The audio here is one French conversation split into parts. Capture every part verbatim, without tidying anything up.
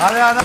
Ale Adam. Allez.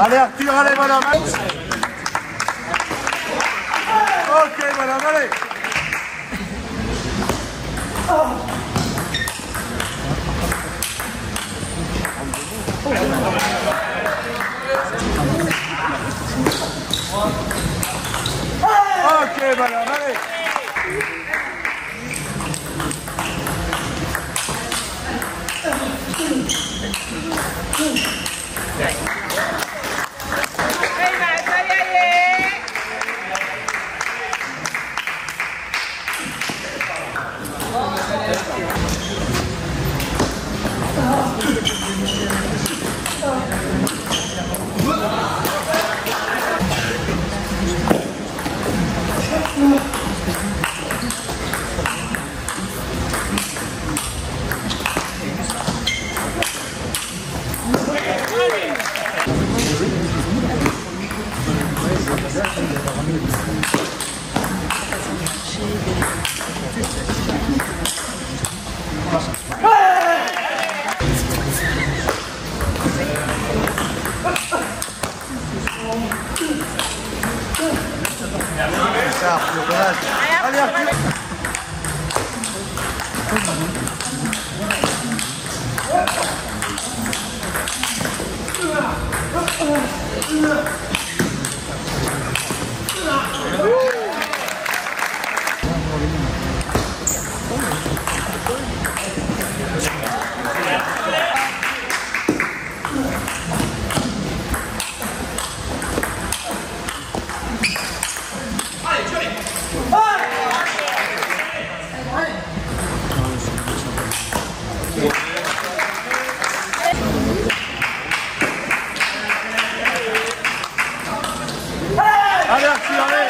Allez Arthur, allez madame, allez. Ok madame, allez. Ok madame, allez. Allez Arthur. Allez, Arthur, allez!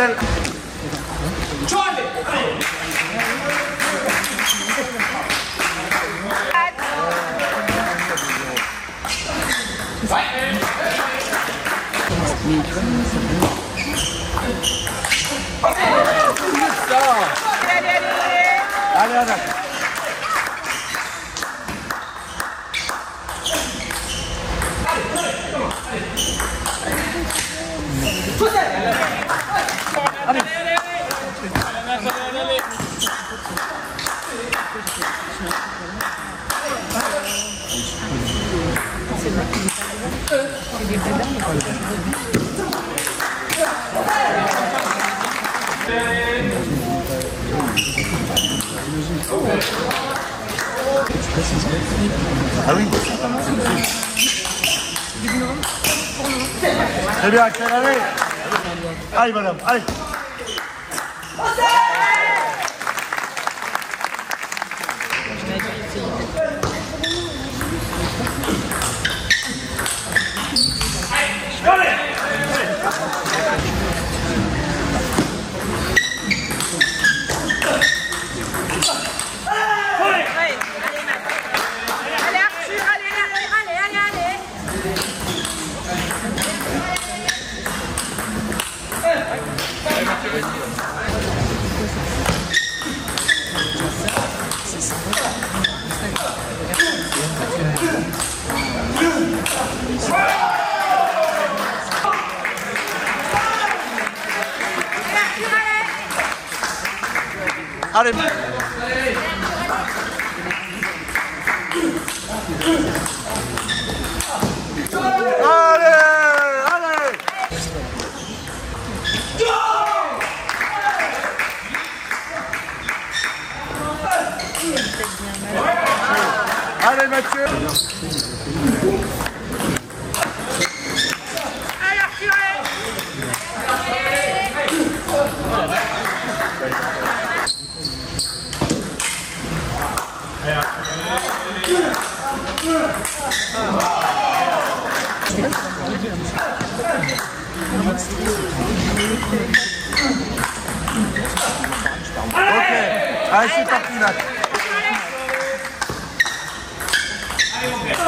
then Charlie! Right. Allez bien, Axel, allez! Allez, madame, allez! Allez, allez Mathieu. Allez, c'est parti, Nat. Allez, mon père.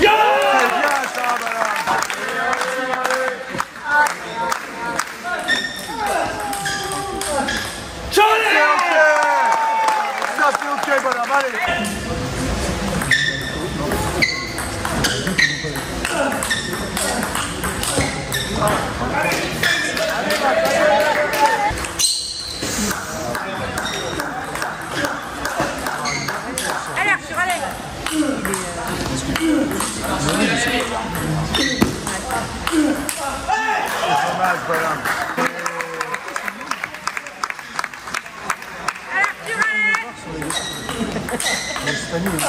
Yo! C'est bien, ça, madame. Charlie! Ça fait OK, madame, allez. Oui. Ah.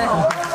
Oh,